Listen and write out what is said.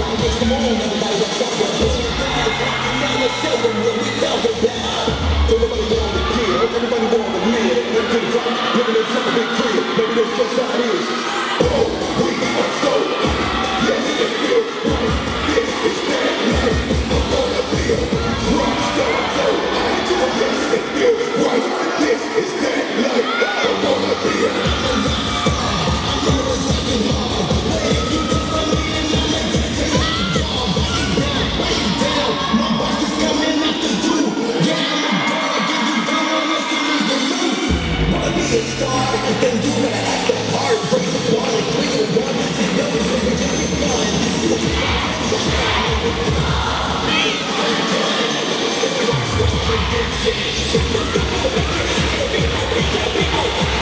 like this. Come on, everybody, let's go. Now let's tell them what we tell them down. Everybody want to kill, everybody want to live. Let's get it right, maybe there's something big clear. Maybe there's just how it is. Oh, we are so. Yes, it feels right. This is that life. I'm gonna feel right. So I do it, yes, it feels right. This is that life. I wanna feel. We'll be right back.